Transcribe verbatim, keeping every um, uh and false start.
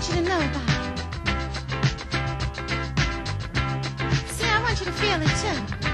want you to know about it. See, I want you to feel it too.